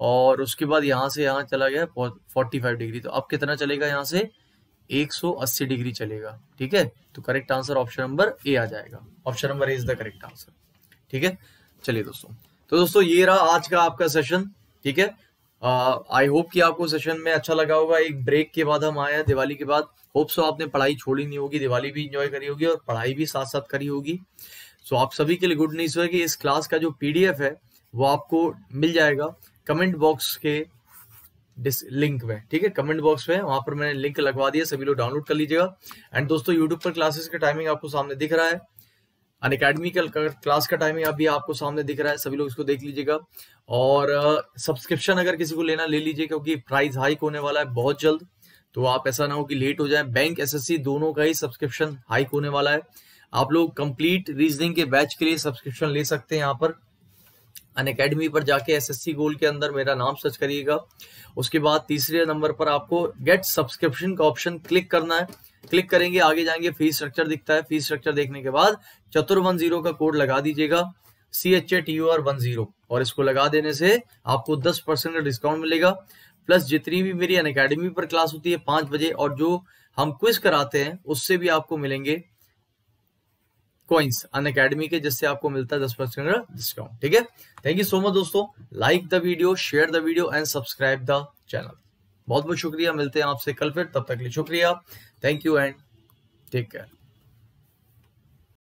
और उसके बाद यहाँ से यहाँ चला गया पैंतालीस डिग्री, तो अब कितना चलेगा यहाँ से एक सौ अस्सी डिग्री चलेगा, ठीक है। तो correct answer option number A आ जाएगा, option number A is the correct answer, ठीक है। चलिए दोस्तों, तो दोस्तों ये रहा आज का आपका सेशन, ठीक है। आई होप कि आपको सेशन में अच्छा लगा होगा। एक ब्रेक के बाद हम आए हैं दिवाली के बाद, होप सो आपने पढ़ाई छोड़ी नहीं होगी, दिवाली भी इंजॉय करी होगी और पढ़ाई भी साथ साथ करी होगी। सो आप सभी के लिए गुड न्यूज है कि इस क्लास का जो पीडीएफ है वो आपको मिल जाएगा कमेंट बॉक्स के लिंक में, ठीक है, कमेंट बॉक्स में, वहां पर मैंने लिंक लगवा दिया, सभी लोग डाउनलोड कर लीजिएगा। एंड दोस्तों यूट्यूब पर क्लासेस का टाइमिंग आपको सामने दिख रहा है, अनअकेडमी का क्लास का टाइमिंग अभी आपको सामने दिख रहा है, सभी लोग इसको देख लीजिएगा। और सब्सक्रिप्शन अगर किसी को लेना ले लीजिए, क्योंकि प्राइस हाइक होने वाला है बहुत जल्द, तो आप ऐसा ना हो कि लेट हो जाए। बैंक एसएससी दोनों का ही सब्सक्रिप्शन हाइक होने वाला है, आप लोग कंप्लीट रीजनिंग के बैच के लिए सब्सक्रिप्शन ले सकते हैं। यहाँ पर अनअकेडमी पर जाके एसएससी गोल के अंदर मेरा नाम सर्च करिएगा, उसके बाद तीसरे नंबर पर आपको गेट सब्सक्रिप्शन का ऑप्शन क्लिक करना है, क्लिक करेंगे, आगे जाएंगे, फीस स्ट्रक्चर दिखता है, फीस स्ट्रक्चर देखने के बाद चतुर वन जीरो का कोड लगा दीजिएगा, C H A T U R one zero, और इसको लगा देने से आपको दस परसेंट का डिस्काउंट मिलेगा। प्लस जितनी भी मेरी अनअकेडमी पर क्लास होती है पांच बजे, और जो हम क्विज कराते हैं उससे भी आपको मिलेंगे कॉइंस अनअकेडमी के, जिससे आपको मिलता है दस परसेंट का डिस्काउंट, ठीक है। थैंक यू सो मच दोस्तों, like the video, share the video and subscribe the channel. बहुत बहुत शुक्रिया, मिलते हैं आपसे कल फिर, तब तक के लिए शुक्रिया, thank you and take care.